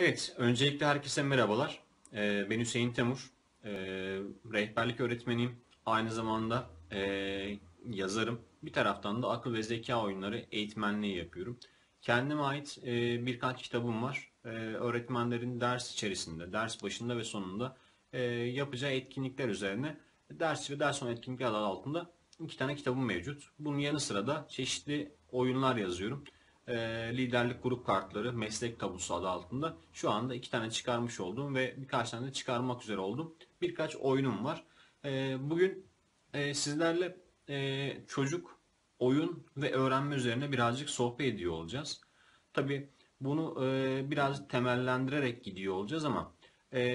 Evet, öncelikle herkese merhabalar. Ben Hüseyin Temur, rehberlik öğretmeniyim. Aynı zamanda yazarım. Bir taraftan da akıl ve zeka oyunları eğitmenliği yapıyorum. Kendime ait birkaç kitabım var. Öğretmenlerin ders içerisinde, ders başında ve sonunda yapacağı etkinlikler üzerine ders ve ders sonu etkinlikler adı altında 2 tane kitabım mevcut. Bunun yanı sıra da çeşitli oyunlar yazıyorum. Liderlik grup kartları, meslek tablosu adı altında. Şu anda 2 tane çıkarmış oldum ve birkaç tane de çıkarmak üzere oldum. Birkaç oyunum var. Bugün sizlerle çocuk, oyun ve öğrenme üzerine birazcık sohbet ediyor olacağız. Tabii bunu biraz temellendirerek gidiyor olacağız ama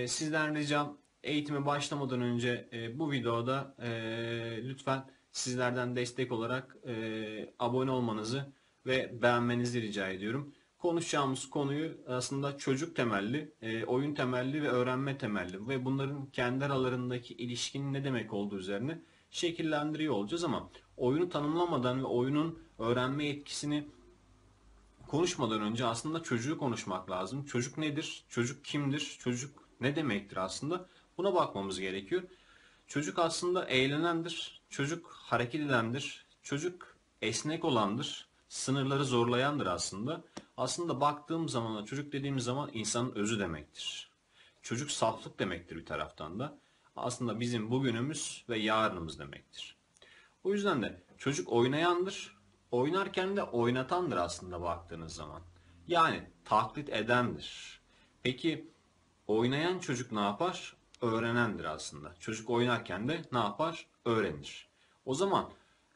sizden ricam eğitime başlamadan önce bu videoda lütfen sizlerden destek olarak abone olmanızı ve beğenmenizi rica ediyorum. Konuşacağımız konuyu aslında çocuk temelli, oyun temelli ve öğrenme temelli ve bunların kendi aralarındaki ilişkinin ne demek olduğu üzerine şekillendiriyor olacağız ama oyunu tanımlamadan ve oyunun öğrenme etkisini konuşmadan önce aslında çocuğu konuşmak lazım. Çocuk nedir? Çocuk kimdir? Çocuk ne demektir aslında? Buna bakmamız gerekiyor. Çocuk aslında eğlenendir. Çocuk hareket edendir. Çocuk esnek olandır. Sınırları zorlayandır aslında. Aslında baktığım zaman, çocuk dediğimiz zaman insanın özü demektir. Çocuk saflık demektir bir taraftan da. Aslında bizim bugünümüz ve yarınımız demektir. O yüzden de çocuk oynayandır. Oynarken de oynatandır aslında baktığınız zaman. Yani taklit edendir. Peki oynayan çocuk ne yapar? Öğrenendir aslında. Çocuk oynarken de ne yapar? Öğrenir. O zaman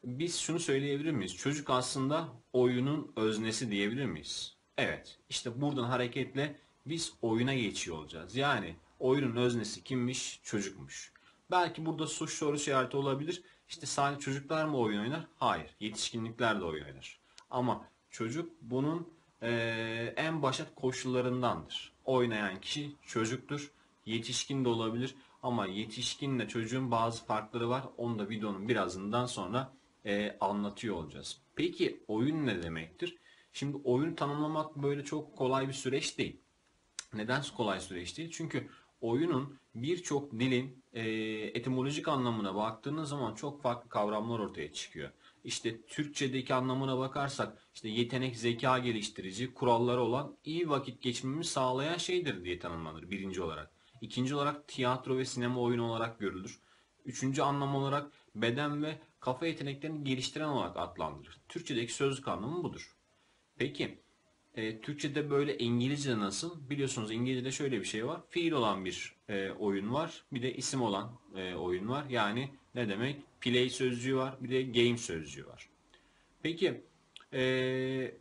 biz şunu söyleyebilir miyiz? Çocuk aslında oyunun öznesi diyebilir miyiz? Evet. İşte buradan hareketle biz oyuna geçiyor olacağız. Yani oyunun öznesi kimmiş? Çocukmuş. Belki burada soru işareti olabilir. İşte sadece çocuklar mı oyun oynar? Hayır. Yetişkinlikler de oyun oynar. Ama çocuk bunun en başat koşullarındandır. Oynayan kişi çocuktur. Yetişkin de olabilir. Ama yetişkinle çocuğun bazı farkları var. Onu da videonun birazından sonra anlatıyor olacağız. Peki oyun ne demektir? Şimdi oyun tanımlamak böyle çok kolay bir süreç değil. Neden kolay süreç değil? Çünkü oyunun birçok dilin etimolojik anlamına baktığınız zaman çok farklı kavramlar ortaya çıkıyor. İşte Türkçedeki anlamına bakarsak işte yetenek, zeka geliştirici, kuralları olan, iyi vakit geçirmemizi sağlayan şeydir diye tanımlanır birinci olarak. İkinci olarak tiyatro ve sinema oyunu olarak görülür. Üçüncü anlam olarak beden ve kafa yeteneklerini geliştiren olarak adlandırılır. Türkçedeki sözlük anlamı budur. Peki Türkçe'de böyle, İngilizce'de nasıl? Biliyorsunuz İngilizce'de şöyle bir şey var. Fiil olan bir oyun var. Bir de isim olan oyun var. Yani ne demek? Play sözcüğü var. Bir de game sözcüğü var. Peki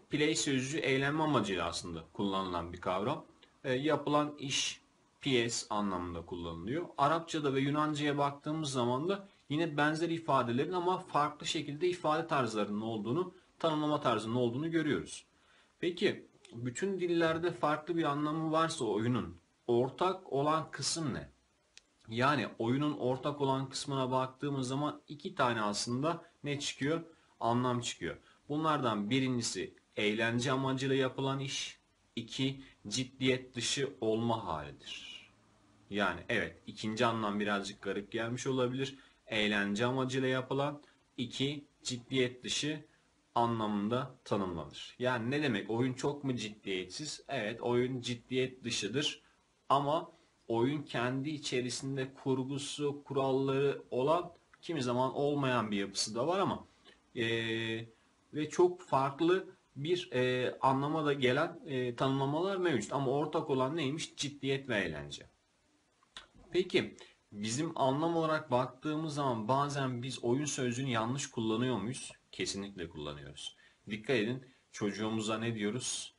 play sözcüğü eğlenme amacıyla aslında kullanılan bir kavram. Yapılan iş, PS anlamında kullanılıyor. Arapça'da ve Yunanca'ya baktığımız zaman da yine benzer ifadelerin ama farklı şekilde ifade tarzlarının olduğunu, tanımlama tarzının olduğunu görüyoruz. Peki bütün dillerde farklı bir anlamı varsa oyunun ortak olan kısım ne? Yani oyunun ortak olan kısmına baktığımız zaman 2 tane aslında ne çıkıyor? Anlam çıkıyor. Bunlardan birincisi eğlence amacıyla yapılan iş. 2. Ciddiyet dışı olma halidir. Yani evet, ikinci anlam birazcık garip gelmiş olabilir. Eğlence amacıyla yapılan, 2. Ciddiyet dışı anlamında tanımlanır. Yani ne demek? Oyun çok mu ciddiyetsiz? Evet, oyun ciddiyet dışıdır. Ama oyun kendi içerisinde kurgusu, kuralları olan, kimi zaman olmayan bir yapısı da var ama ve çok farklı bir anlama da gelen tanımlamalar mevcut. Ama ortak olan neymiş? Ciddiyet ve eğlence. Peki bizim anlam olarak baktığımız zaman bazen biz oyun sözcüğünü yanlış kullanıyor muyuz? Kesinlikle kullanıyoruz. Dikkat edin, çocuğumuza ne diyoruz?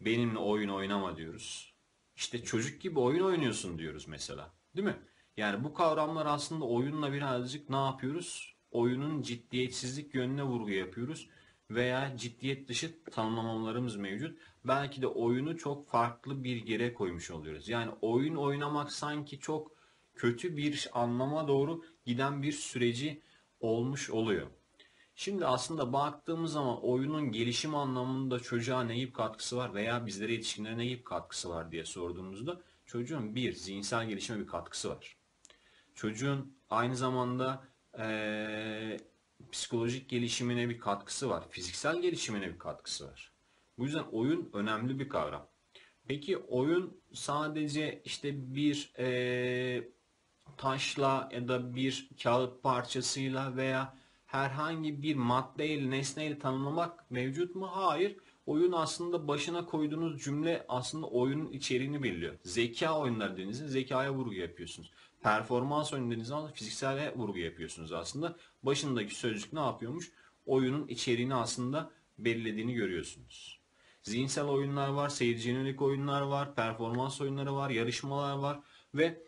Benimle oyun oynama diyoruz. İşte çocuk gibi oyun oynuyorsun diyoruz mesela. Değil mi? Yani bu kavramlar aslında oyunla birazcık ne yapıyoruz? Oyunun ciddiyetsizlik yönüne vurgu yapıyoruz. Veya ciddiyet dışı tanımlamalarımız mevcut. Belki de oyunu çok farklı bir yere koymuş oluyoruz. Yani oyun oynamak sanki çok kötü bir anlama doğru giden bir süreci olmuş oluyor. Şimdi aslında baktığımız zaman oyunun gelişim anlamında çocuğa ne gibi katkısı var veya bizlere, yetişkinlere ne gibi katkısı var diye sorduğumuzda çocuğun bir zihinsel gelişime bir katkısı var. Çocuğun aynı zamanda psikolojik gelişimine bir katkısı var. Fiziksel gelişimine bir katkısı var. Bu yüzden oyun önemli bir kavram. Peki oyun sadece işte bir taşla ya da bir kağıt parçasıyla veya herhangi bir maddeyle, nesneyle tanımlamak mevcut mu? Hayır. Oyun aslında başına koyduğunuz cümle aslında oyunun içeriğini belirliyor. Zeka oyunları dediğinizde zekaya vurgu yapıyorsunuz. Performans oyunu dediğinizde fiziksel vurgu yapıyorsunuz aslında. Başındaki sözcük ne yapıyormuş? Oyunun içeriğini aslında belirlediğini görüyorsunuz. Zihinsel oyunlar var, seyirci yönelik oyunlar var, performans oyunları var, yarışmalar var ve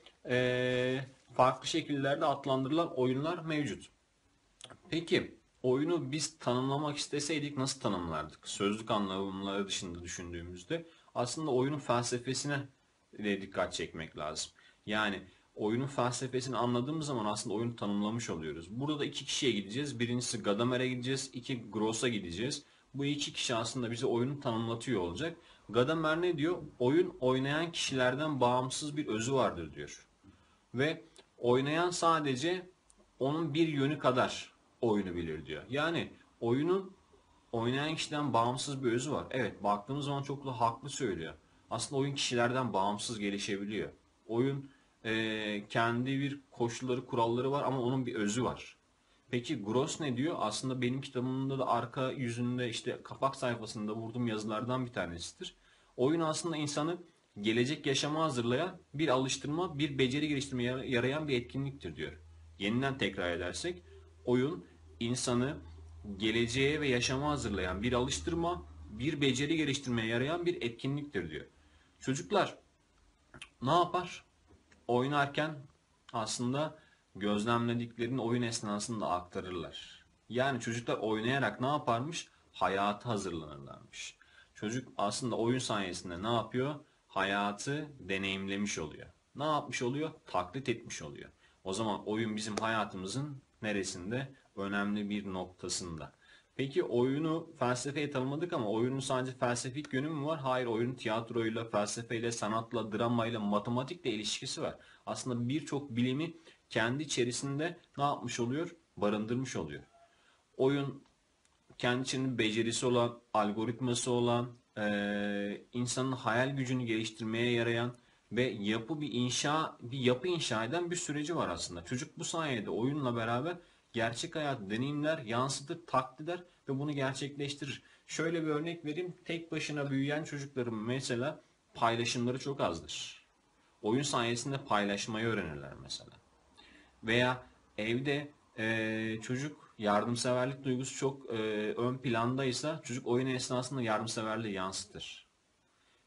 farklı şekillerde adlandırılan oyunlar mevcut. Peki oyunu biz tanımlamak isteseydik nasıl tanımlardık? Sözlük anlamları dışında düşündüğümüzde aslında oyunun felsefesine dikkat çekmek lazım. Yani oyunun felsefesini anladığımız zaman aslında oyunu tanımlamış oluyoruz. Burada da iki kişiye gideceğiz. Birincisi Gadamer'e gideceğiz, iki Gross'a gideceğiz. Bu iki kişi aslında bize oyunu tanımlatıyor olacak. Gadamer ne diyor? Oyun oynayan kişilerden bağımsız bir özü vardır diyor. Ve oynayan sadece onun bir yönü kadar oyunu bilir diyor. Yani oyunun oynayan kişiden bağımsız bir özü var. Evet, baktığımız zaman çok da haklı söylüyor. Aslında oyun kişilerden bağımsız gelişebiliyor. Oyun kendi bir koşulları, kuralları var ama onun bir özü var. Peki Gross ne diyor? Aslında benim kitabımda da arka yüzünde işte kapak sayfasında vurduğum yazılardan bir tanesidir. Oyun aslında insanı gelecek yaşama hazırlayan bir alıştırma, bir beceri geliştirmeye yarayan bir etkinliktir diyor. Yeniden tekrar edersek oyun insanı geleceğe ve yaşama hazırlayan bir alıştırma, bir beceri geliştirmeye yarayan bir etkinliktir diyor. Çocuklar ne yapar? Oynarken aslında gözlemlediklerini oyun esnasında aktarırlar. Yani çocuklar oynayarak ne yaparmış? Hayata hazırlanırlarmış. Çocuk aslında oyun sayesinde ne yapıyor? Hayatı deneyimlemiş oluyor. Ne yapmış oluyor? Taklit etmiş oluyor. O zaman oyun bizim hayatımızın neresinde? Önemli bir noktasında. Peki oyunu felsefeye tanımladık ama oyunun sadece felsefik yönü mü var? Hayır, oyunun tiyatroyla, felsefeyle, sanatla, dramayla, matematikle ilişkisi var. Aslında birçok bilimi kendi içerisinde ne yapmış oluyor? Barındırmış oluyor. Oyun kendi içinde becerisi olan, algoritması olan, insanın hayal gücünü geliştirmeye yarayan ve bir yapı inşa eden bir süreci var aslında. Çocuk bu sayede oyunla beraber gerçek hayat deneyimler, yansıtır, taklit eder ve bunu gerçekleştirir. Şöyle bir örnek vereyim. Tek başına büyüyen çocukların mesela paylaşımları çok azdır. Oyun sayesinde paylaşmayı öğrenirler mesela. Veya evde çocuk yardımseverlik duygusu çok ön plandaysa çocuk oyun esnasında yardımseverliği yansıtır.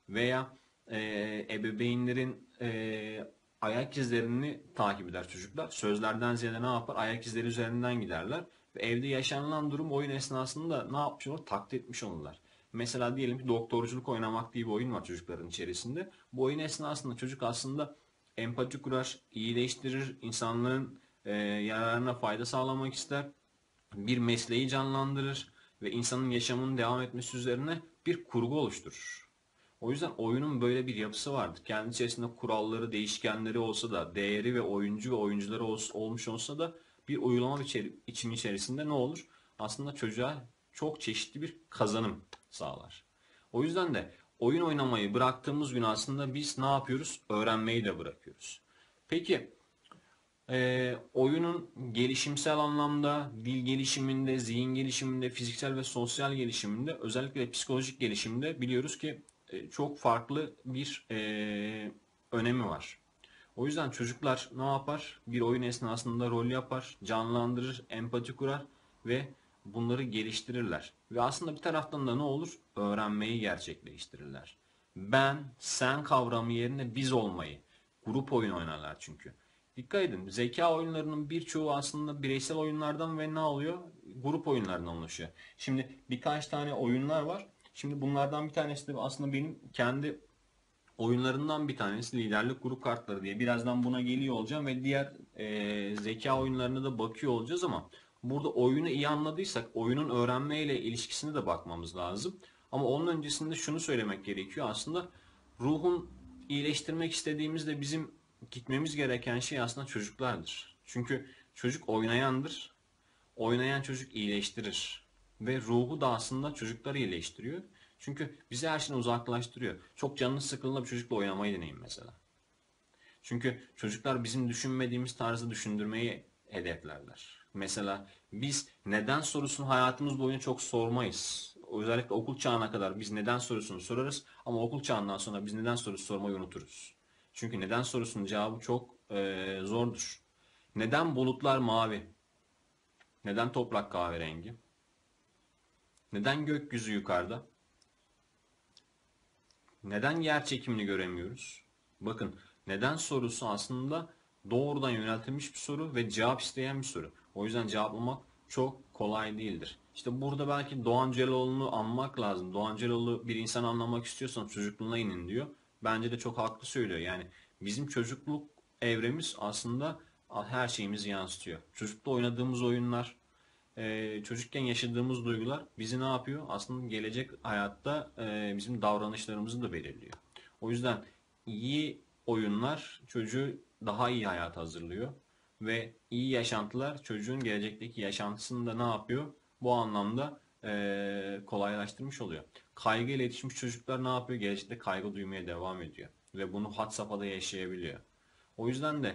Veya ebeveynlerin ayak izlerini takip eder çocuklar. Sözlerden ziyade ne yapar? Ayak izleri üzerinden giderler. Ve evde yaşanılan durum oyun esnasında ne yapmış olur? Taklit etmiş olurlar. Mesela diyelim ki doktorculuk oynamak diye bir oyun var çocukların içerisinde. Bu oyun esnasında çocuk aslında empati kurar, iyileştirir, insanların yararına fayda sağlamak ister. Bir mesleği canlandırır ve insanın yaşamının devam etmesi üzerine bir kurgu oluşturur. O yüzden oyunun böyle bir yapısı vardı. Kendi içerisinde kuralları, değişkenleri olsa da, değeri ve oyuncu ve oyuncuları olmuş olsa da bir uygulama için içerisinde ne olur? Aslında çocuğa çok çeşitli bir kazanım sağlar. O yüzden de oyun oynamayı bıraktığımız gün aslında biz ne yapıyoruz? Öğrenmeyi de bırakıyoruz. Peki oyunun gelişimsel anlamda, dil gelişiminde, zihin gelişiminde, fiziksel ve sosyal gelişiminde, özellikle psikolojik gelişimde biliyoruz ki çok farklı bir önemi var. O yüzden çocuklar ne yapar? Bir oyun esnasında rol yapar, canlandırır, empati kurar ve bunları geliştirirler. Ve aslında bir taraftan da ne olur? Öğrenmeyi gerçekleştirirler. Ben, sen kavramı yerine biz olmayı. Grup oyun oynarlar çünkü. Dikkat edin, zeka oyunlarının birçoğu aslında bireysel oyunlardan ve ne oluyor? Grup oyunlarından oluşuyor. Şimdi birkaç tane oyunlar var. Şimdi bunlardan bir tanesi de aslında benim kendi oyunlarından bir tanesi liderlik grup kartları diye. Birazdan buna geliyor olacağım ve diğer zeka oyunlarına da bakıyor olacağız ama burada oyunu iyi anladıysak oyunun öğrenmeyle ilişkisine de bakmamız lazım. Ama onun öncesinde şunu söylemek gerekiyor. Aslında ruhun iyileştirmek istediğimizde bizim gitmemiz gereken şey aslında çocuklardır. Çünkü çocuk oynayandır. Oynayan çocuk iyileştirir. Ve ruhu da aslında çocukları iyileştiriyor. Çünkü bizi her şeyden uzaklaştırıyor. Çok canınız sıkıldığında bir çocukla oynamayı deneyin mesela. Çünkü çocuklar bizim düşünmediğimiz tarzı düşündürmeyi hedeflerler. Mesela biz neden sorusunu hayatımız boyunca çok sormayız. Özellikle okul çağına kadar biz neden sorusunu sorarız ama okul çağından sonra biz neden sorusu sormayı unuturuz. Çünkü neden sorusunun cevabı çok zordur. Neden bulutlar mavi? Neden toprak kahverengi? Neden gökyüzü yukarıda? Neden yer çekimini göremiyoruz? Bakın, neden sorusu aslında doğrudan yöneltilmiş bir soru ve cevap isteyen bir soru. O yüzden cevaplamak çok kolay değildir. İşte burada belki Doğan Celoğlu'nu anmak lazım. Doğan Celoğlu, bir insanı anlamak istiyorsan çocukluğuna inin diyor. Bence de çok haklı söylüyor. Yani bizim çocukluk evremiz aslında her şeyimizi yansıtıyor. Çocukla oynadığımız oyunlar, çocukken yaşadığımız duygular bizi ne yapıyor? Aslında gelecek hayatta bizim davranışlarımızı da belirliyor. O yüzden iyi oyunlar çocuğu daha iyi hayata hazırlıyor. Ve iyi yaşantılar çocuğun gelecekteki yaşantısını da ne yapıyor? Bu anlamda kolaylaştırmış oluyor. Kaygı ile yetişmiş çocuklar ne yapıyor? Gelecekte kaygı duymaya devam ediyor. Ve bunu had safhada yaşayabiliyor. O yüzden de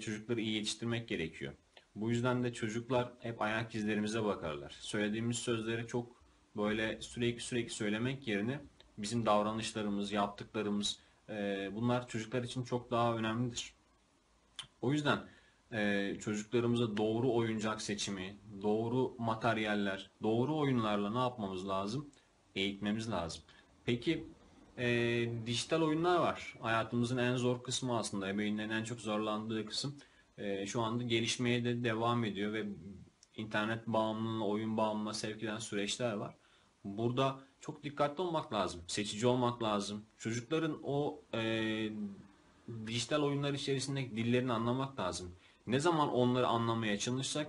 çocukları iyi yetiştirmek gerekiyor. Bu yüzden de çocuklar hep ayak izlerimize bakarlar. Söylediğimiz sözleri çok böyle sürekli söylemek yerine bizim davranışlarımız, yaptıklarımız bunlar çocuklar için çok daha önemlidir. O yüzden çocuklarımıza doğru oyuncak seçimi, doğru materyaller, doğru oyunlarla ne yapmamız lazım? Eğitmemiz lazım. Peki dijital oyunlar var. Hayatımızın en zor kısmı aslında. Ebeveynlerin en çok zorlandığı kısım. Şu anda gelişmeye de devam ediyor ve internet bağımlılığına, oyun bağımlılığına sevk eden süreçler var. Burada çok dikkatli olmak lazım. Seçici olmak lazım. Çocukların o dijital oyunlar içerisindeki dillerini anlamak lazım. Ne zaman onları anlamaya çalışırsak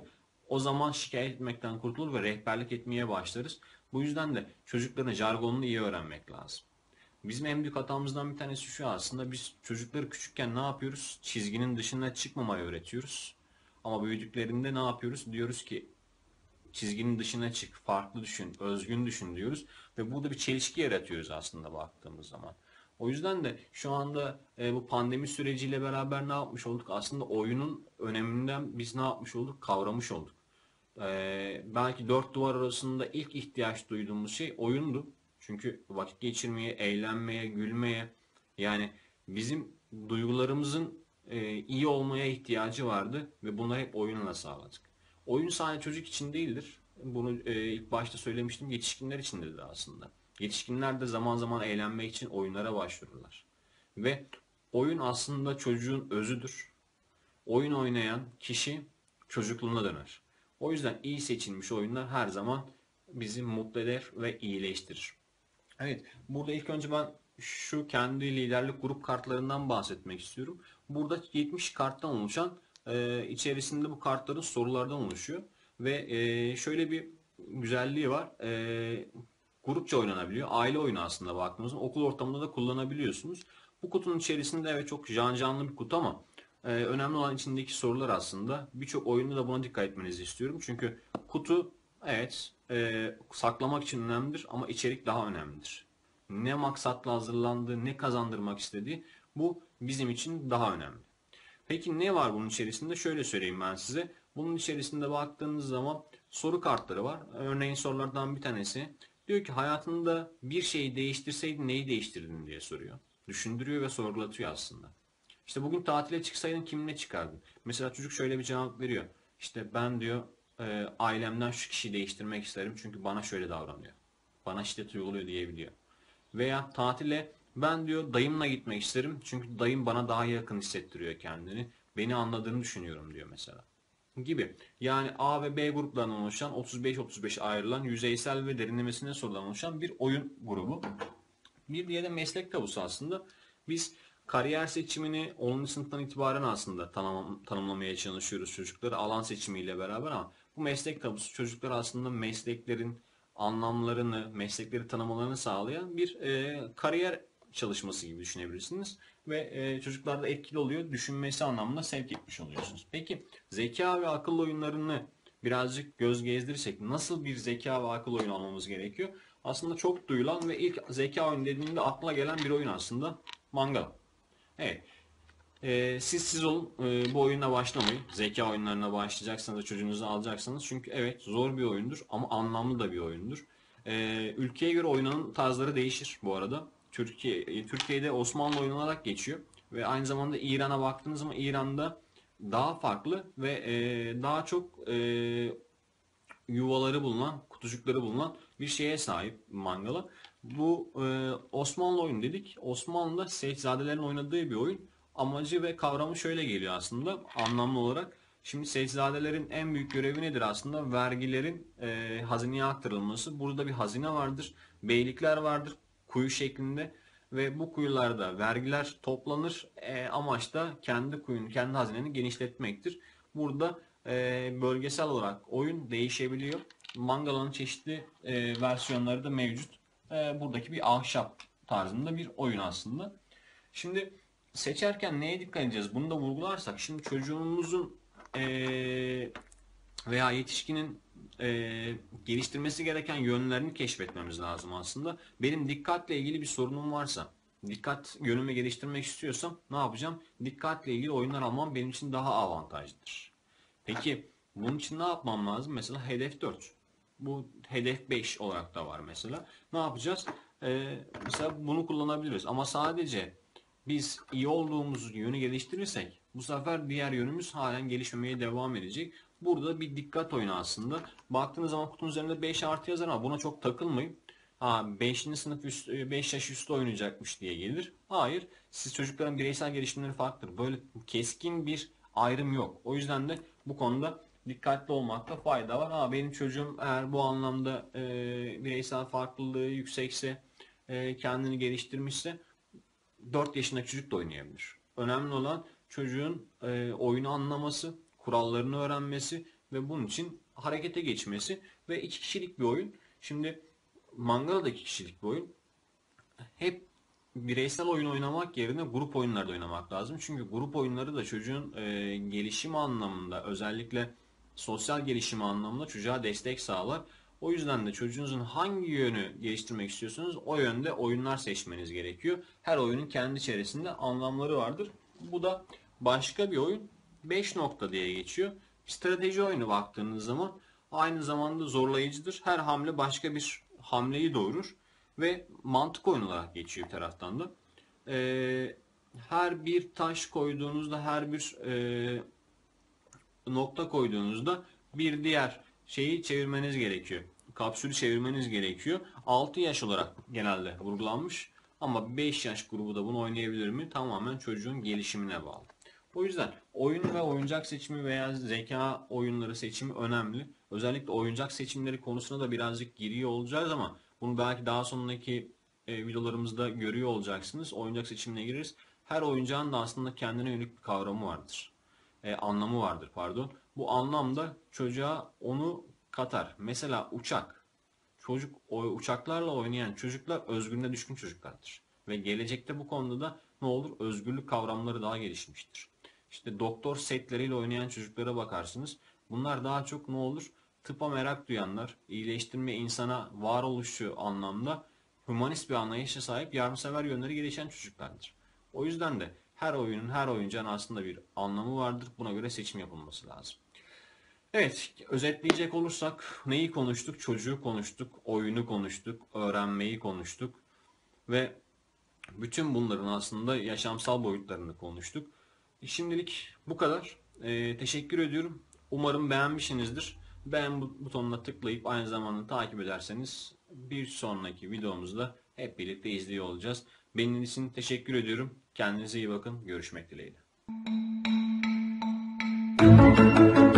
o zaman şikayet etmekten kurtulur ve rehberlik etmeye başlarız. Bu yüzden de çocukların jargonunu iyi öğrenmek lazım. Bizim en büyük hatamızdan bir tanesi şu aslında, biz çocukları küçükken ne yapıyoruz? Çizginin dışına çıkmamayı öğretiyoruz. Ama büyüdüklerinde ne yapıyoruz? Diyoruz ki çizginin dışına çık, farklı düşün, özgün düşün diyoruz. Ve burada bir çelişki yaratıyoruz aslında baktığımız zaman. O yüzden de şu anda bu pandemi süreciyle beraber ne yapmış olduk? Aslında oyunun öneminden biz ne yapmış olduk? Kavramış olduk. Belki dört duvar arasında ilk ihtiyaç duyduğumuz şey oyundu. Çünkü vakit geçirmeye, eğlenmeye, gülmeye, yani bizim duygularımızın iyi olmaya ihtiyacı vardı ve bunları hep oyunla sağladık. Oyun sadece çocuk için değildir. Bunu ilk başta söylemiştim, yetişkinler içindir de aslında. Yetişkinler de zaman zaman eğlenmek için oyunlara başvururlar. Ve oyun aslında çocuğun özüdür. Oyun oynayan kişi çocukluğuna döner. O yüzden iyi seçilmiş oyunlar her zaman bizi mutlu eder ve iyileştirir. Evet, burada ilk önce ben şu kendi liderlik grup kartlarından bahsetmek istiyorum. Burada 70 karttan oluşan, içerisinde bu kartların sorulardan oluşuyor. Ve şöyle bir güzelliği var. Grupça oynanabiliyor. Aile oyunu aslında baktığımızda. Okul ortamında da kullanabiliyorsunuz. Bu kutunun içerisinde evet çok canlı bir kutu ama önemli olan içindeki sorular aslında. Birçok oyunda da buna dikkat etmenizi istiyorum. Çünkü kutu evet saklamak için önemlidir ama içerik daha önemlidir. Ne maksatla hazırlandığı, ne kazandırmak istediği, bu bizim için daha önemli. Peki ne var bunun içerisinde? Şöyle söyleyeyim ben size. Bunun içerisinde baktığınız zaman soru kartları var. Örneğin sorulardan bir tanesi diyor ki hayatında bir şeyi değiştirseydin neyi değiştirdin diye soruyor. Düşündürüyor ve sorgulatıyor aslında. İşte bugün tatile çıksaydın kimle çıkardın? Mesela çocuk şöyle bir cevap veriyor. İşte ben diyor ailemden şu kişiyi değiştirmek isterim çünkü bana şöyle davranıyor. Bana şiddet uyguluyor diyebiliyor. Veya tatile ben diyor dayımla gitmek isterim çünkü dayım bana daha yakın hissettiriyor kendini. Beni anladığını düşünüyorum diyor mesela. Gibi. Yani A ve B gruplarından oluşan 35-35 ayrılan yüzeysel ve derinlemesine sorulan oluşan bir oyun grubu. Bir diğeri de meslek tabusu aslında. Biz kariyer seçimini 10. sınıftan itibaren aslında tanımlamaya çalışıyoruz çocukları alan seçimiyle beraber ama Bu meslek tablosu çocuklar aslında mesleklerin anlamlarını, meslekleri tanımalarını sağlayan bir kariyer çalışması gibi düşünebilirsiniz. Ve çocuklarda etkili oluyor. Düşünmesi anlamında sevk etmiş oluyorsunuz. Peki zeka ve akıl oyunlarını birazcık göz gezdirirsek nasıl bir zeka ve akıl oyunu almamız gerekiyor? Aslında çok duyulan ve ilk zeka oyunu dediğimde akla gelen bir oyun aslında. Mangal. Evet. Siz olun, bu oyuna başlamayın. Zeka oyunlarına başlayacaksanız, çocuğunuzu alacaksanız. Çünkü evet zor bir oyundur ama anlamlı da bir oyundur. Ülkeye göre oyunun tarzları değişir bu arada. Türkiye'de Osmanlı oynanarak geçiyor. Ve aynı zamanda İran'a baktığınız zaman İran'da daha farklı ve daha çok yuvaları bulunan, kutucukları bulunan bir şeye sahip mangala. Bu Osmanlı oyunu dedik. Osmanlı'da seyhzadelerin oynadığı bir oyun. Amacı ve kavramı şöyle geliyor aslında anlamlı olarak. Şimdi seyhzadelerin en büyük görevi nedir aslında? Vergilerin hazineye aktarılması. Burada bir hazine vardır. Beylikler vardır. Kuyu şeklinde ve bu kuyularda vergiler toplanır. Amaç da kendi kuyunu, kendi hazineni genişletmektir. Burada bölgesel olarak oyun değişebiliyor. Mangala'nın çeşitli versiyonları da mevcut. Buradaki bir ahşap tarzında bir oyun aslında. Şimdi seçerken neye dikkat edeceğiz? Bunu da vurgularsak şimdi çocuğumuzun veya yetişkinin geliştirmesi gereken yönlerini keşfetmemiz lazım aslında. Benim dikkatle ilgili bir sorunum varsa, dikkat yönümü geliştirmek istiyorsam ne yapacağım? Dikkatle ilgili oyunlar almam benim için daha avantajlıdır. Peki bunun için ne yapmam lazım? Mesela hedef 4. Bu hedef 5 olarak da var mesela. Ne yapacağız? Mesela bunu kullanabiliriz. Ama sadece biz iyi olduğumuz yönü geliştirirsek bu sefer diğer yönümüz halen gelişmemeye devam edecek. Burada bir dikkat oyunu aslında. Baktığınız zaman kutunun üzerinde 5 artı yazar ama buna çok takılmayın. 5. sınıf 5 yaş üstü oynayacakmış diye gelir. Hayır. Siz çocukların bireysel gelişimleri farklıdır. Böyle keskin bir ayrım yok. O yüzden de bu konuda dikkatli olmakta fayda var. Benim çocuğum eğer bu anlamda bireysel farklılığı yüksekse, kendini geliştirmişse 4 yaşındaki çocuk da oynayabilir. Önemli olan çocuğun oyunu anlaması, kurallarını öğrenmesi ve bunun için harekete geçmesi ve 2 kişilik bir oyun. Şimdi Mangala da 2 kişilik bir oyun. Hep bireysel oyun oynamak yerine grup oyunları da oynamak lazım. Çünkü grup oyunları da çocuğun gelişimi anlamında, özellikle sosyal gelişimi anlamında çocuğa destek sağlar. O yüzden de çocuğunuzun hangi yönü geliştirmek istiyorsanız o yönde oyunlar seçmeniz gerekiyor. Her oyunun kendi içerisinde anlamları vardır. Bu da başka bir oyun. 5 nokta diye geçiyor. Strateji oyunu baktığınız zaman aynı zamanda zorlayıcıdır. Her hamle başka bir hamleyi doğurur. Ve mantık oyunu olarak geçiyor bir taraftan da. Her bir taş koyduğunuzda, her bir nokta koyduğunuzda bir diğer şeyi çevirmeniz gerekiyor. Kapsülü çevirmeniz gerekiyor. 6 yaş olarak genelde vurgulanmış. Ama 5 yaş grubu da bunu oynayabilir mi? Tamamen çocuğun gelişimine bağlı. O yüzden oyun ve oyuncak seçimi veya zeka oyunları seçimi önemli. Özellikle oyuncak seçimleri konusuna da birazcık giriyor olacağız ama bunu belki daha sonraki videolarımızda görüyor olacaksınız. Oyuncak seçimine gireriz. Her oyuncağın da aslında kendine yönelik bir kavramı vardır. Anlamı vardır pardon. Bu anlamda çocuğa onu katar. Mesela uçak. Uçaklarla oynayan çocuklar özgürlüğüne düşkün çocuklardır. Ve gelecekte bu konuda da ne olur? Özgürlük kavramları daha gelişmiştir. İşte doktor setleriyle oynayan çocuklara bakarsınız. Bunlar daha çok ne olur? Tıpa merak duyanlar, iyileştirme, insana varoluşu anlamda hümanist bir anlayışa sahip, yardımsever yönleri gelişen çocuklardır. O yüzden de her oyunun, her oyuncağın aslında bir anlamı vardır. Buna göre seçim yapılması lazım. Evet, özetleyecek olursak neyi konuştuk? Çocuğu konuştuk, oyunu konuştuk, öğrenmeyi konuştuk ve bütün bunların aslında yaşamsal boyutlarını konuştuk. Şimdilik bu kadar. Teşekkür ediyorum. Umarım beğenmişsinizdir. Beğen butonuna tıklayıp aynı zamanda takip ederseniz bir sonraki videomuzda hep birlikte izliyor olacağız. Benim için teşekkür ediyorum. Kendinize iyi bakın. Görüşmek dileğiyle.